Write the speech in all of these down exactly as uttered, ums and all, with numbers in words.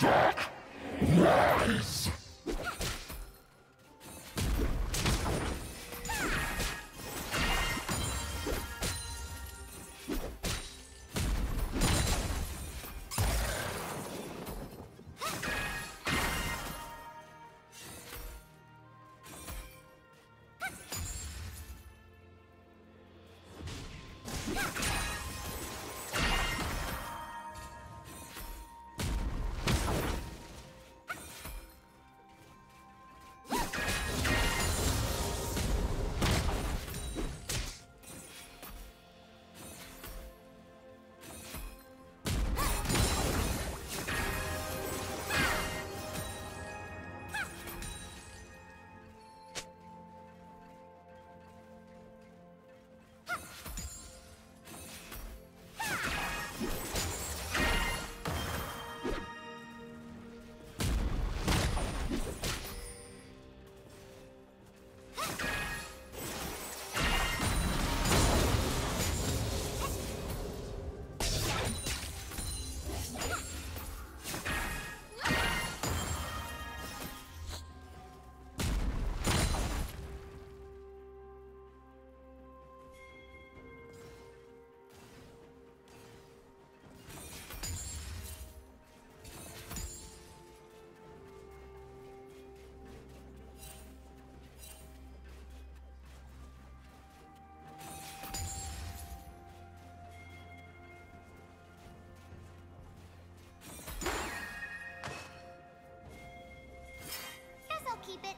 Dark Rise! Keep it.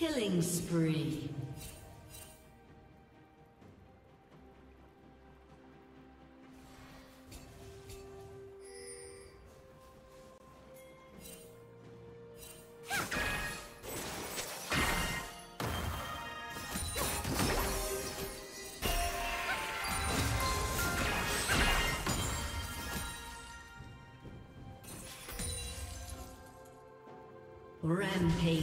Killing spree. Rampage.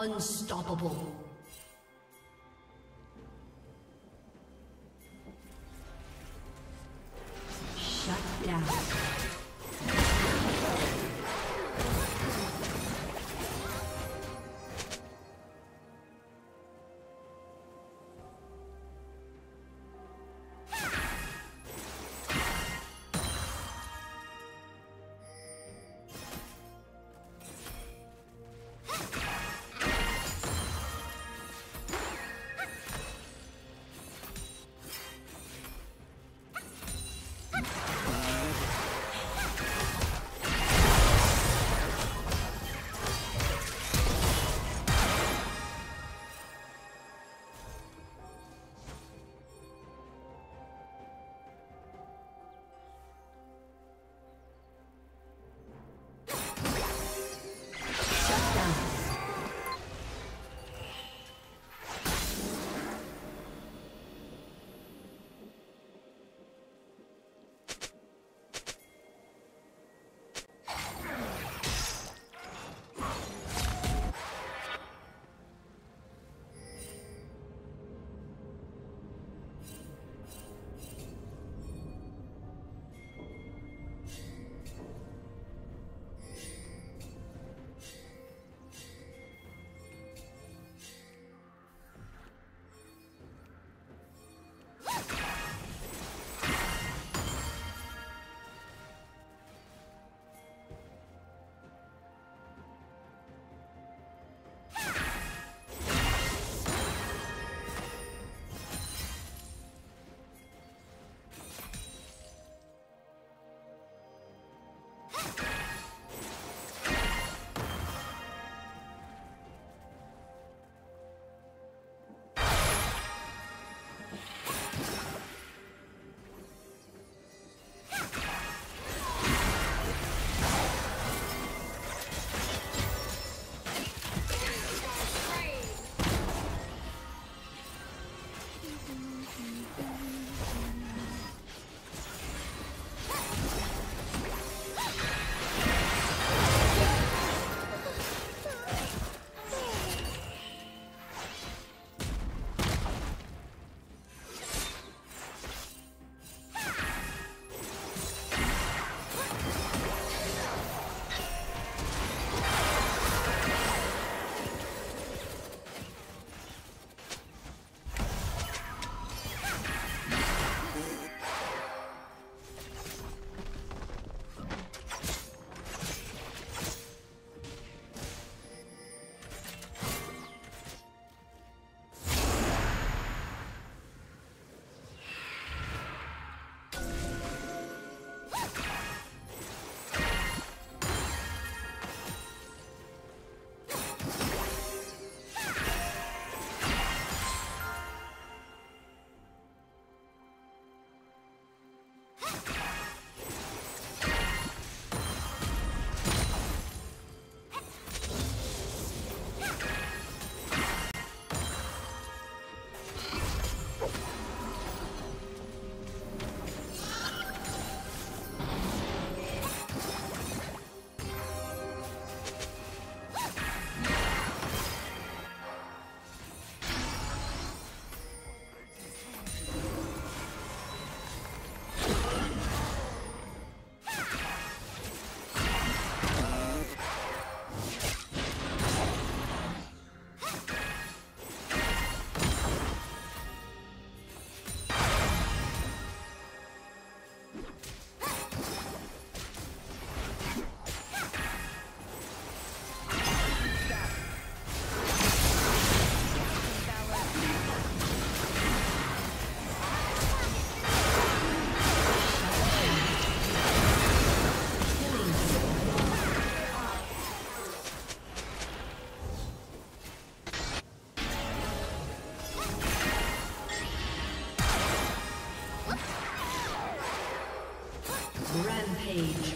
Unstoppable. Shut down. Page.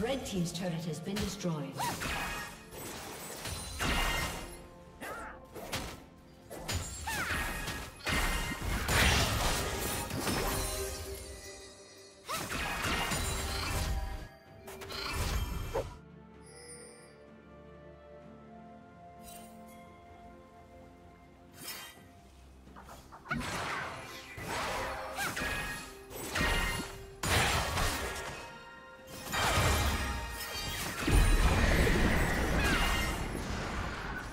Red team's turret has been destroyed.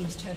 team's turret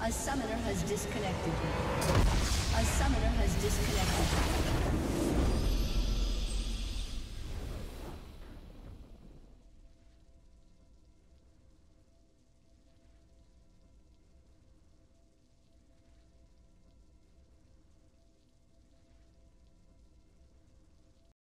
A summoner has disconnected. A summoner has disconnected.